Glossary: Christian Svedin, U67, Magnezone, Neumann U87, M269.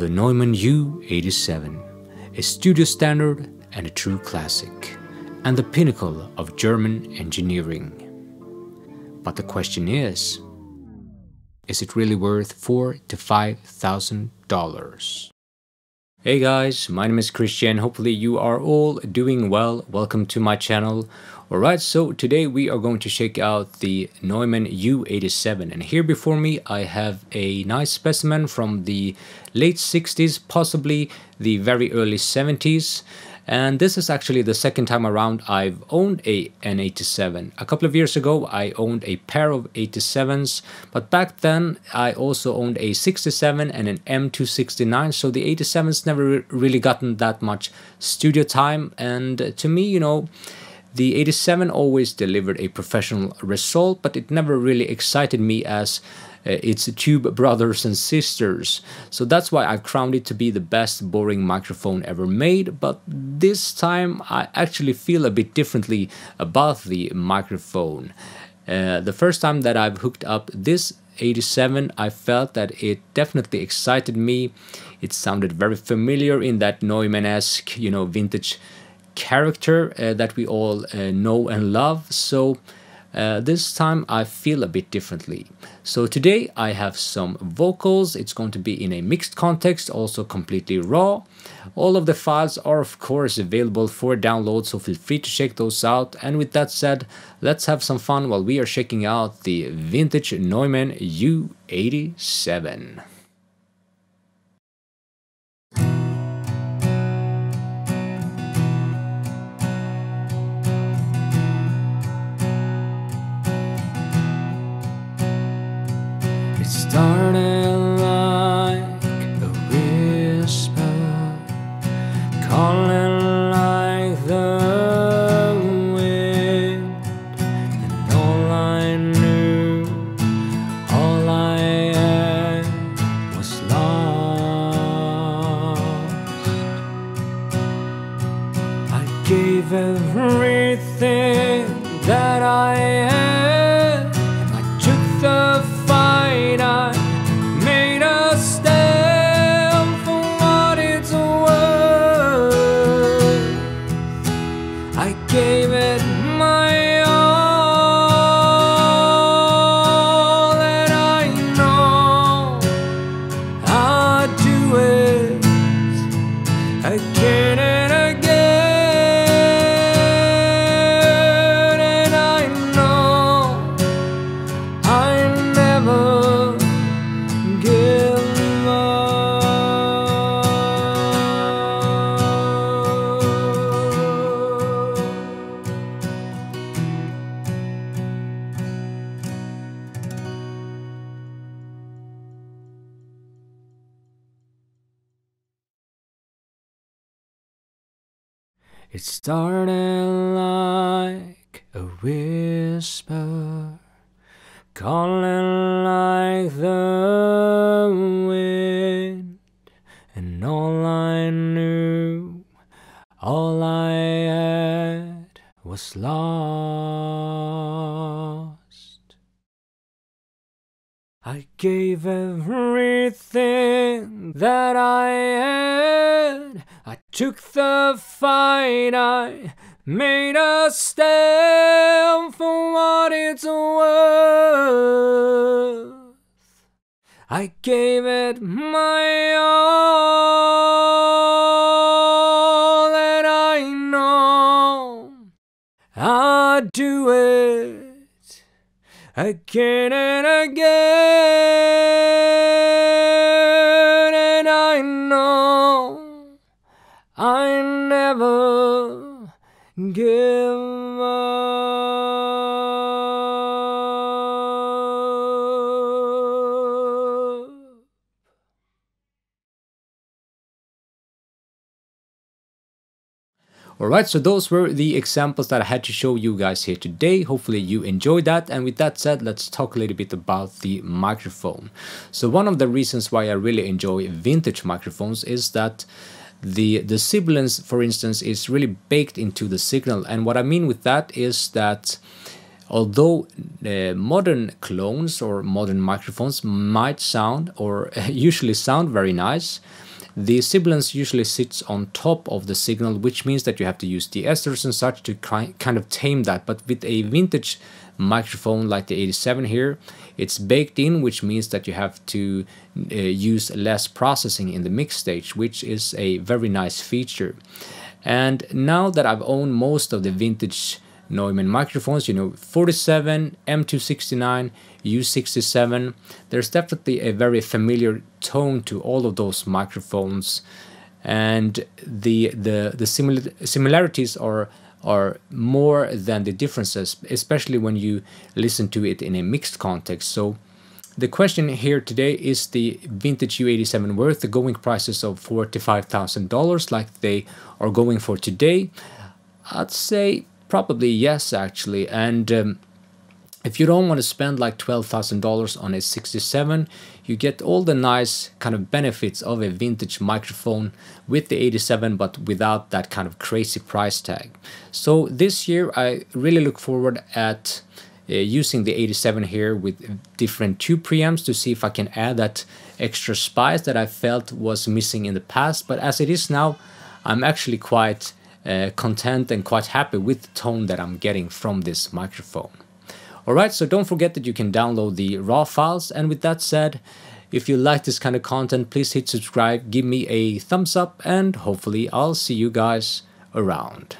the Neumann U87, a studio standard and a true classic, and the pinnacle of German engineering. But the question is it really worth $4,000 to $5,000? Hey guys, my name is Christian. Hopefully you are all doing well. Welcome to my channel. Alright, so today we are going to check out the Neumann U87, and here before me I have a nice specimen from the late 60s, possibly the very early 70s. And this is actually the second time around I've owned an 87. A couple of years ago I owned a pair of 87s, but back then I also owned a 67 and an M269, so the 87's never really gotten that much studio time, and to me, you know, the 87 always delivered a professional result, but it never really excited me as its tube brothers and sisters. So that's why I've crowned it to be the best boring microphone ever made, but this time I actually feel a bit differently about the microphone. The first time that I've hooked up this 87, I felt that it definitely excited me. It sounded very familiar in that Neumann-esque, you know, vintage character that we all know and love. So this time I feel a bit differently. So today I have some vocals. It's going to be in a mixed context, also completely raw. All of the files are of course available for download, so feel free to check those out. And with that said, let's have some fun while we are checking out the vintage Neumann U87. Started like a whisper, calling like the wind, and all I knew, all I had was lost. I gave everything that I had. It started like a whisper, calling like the wind, and all I knew, all I had was lost. I gave everything that I had. I took the fight, I made a stand for what it's worth. I gave it my all that I know. I'd do it again and again, and I know I never give up. Alright, so those were the examples that I had to show you guys here today. Hopefully you enjoyed that, and with that said, let's talk a little bit about the microphone. So one of the reasons why I really enjoy vintage microphones is that the sibilance, for instance, is really baked into the signal. And what I mean with that is that although modern clones or modern microphones might sound, or usually sound very nice, The sibilance usually sits on top of the signal, which means that you have to use the esters and such to kind of tame that. But with a vintage microphone like the 87 here, it's baked in, which means that you have to use less processing in the mix stage, which is a very nice feature. And now that I've owned most of the vintage Neumann microphones, you know, 47, M269, U67, there's definitely a very familiar tone to all of those microphones, and the similarities are more than the differences, especially when you listen to it in a mixed context. So the question here today is, the vintage U87 worth the going prices of $45,000 like they are going for today? I'd say probably yes, actually. And if you don't want to spend like $12,000 on a 67, you get all the nice kind of benefits of a vintage microphone with the 87, but without that kind of crazy price tag. So this year I really look forward at using the 87 here with different tube preamps to see if I can add that extra spice that I felt was missing in the past. But as it is now, I'm actually quite content and quite happy with the tone that I'm getting from this microphone. Alright, so don't forget that you can download the raw files. And with that said, if you like this kind of content, please hit subscribe, give me a thumbs up, and hopefully I'll see you guys around.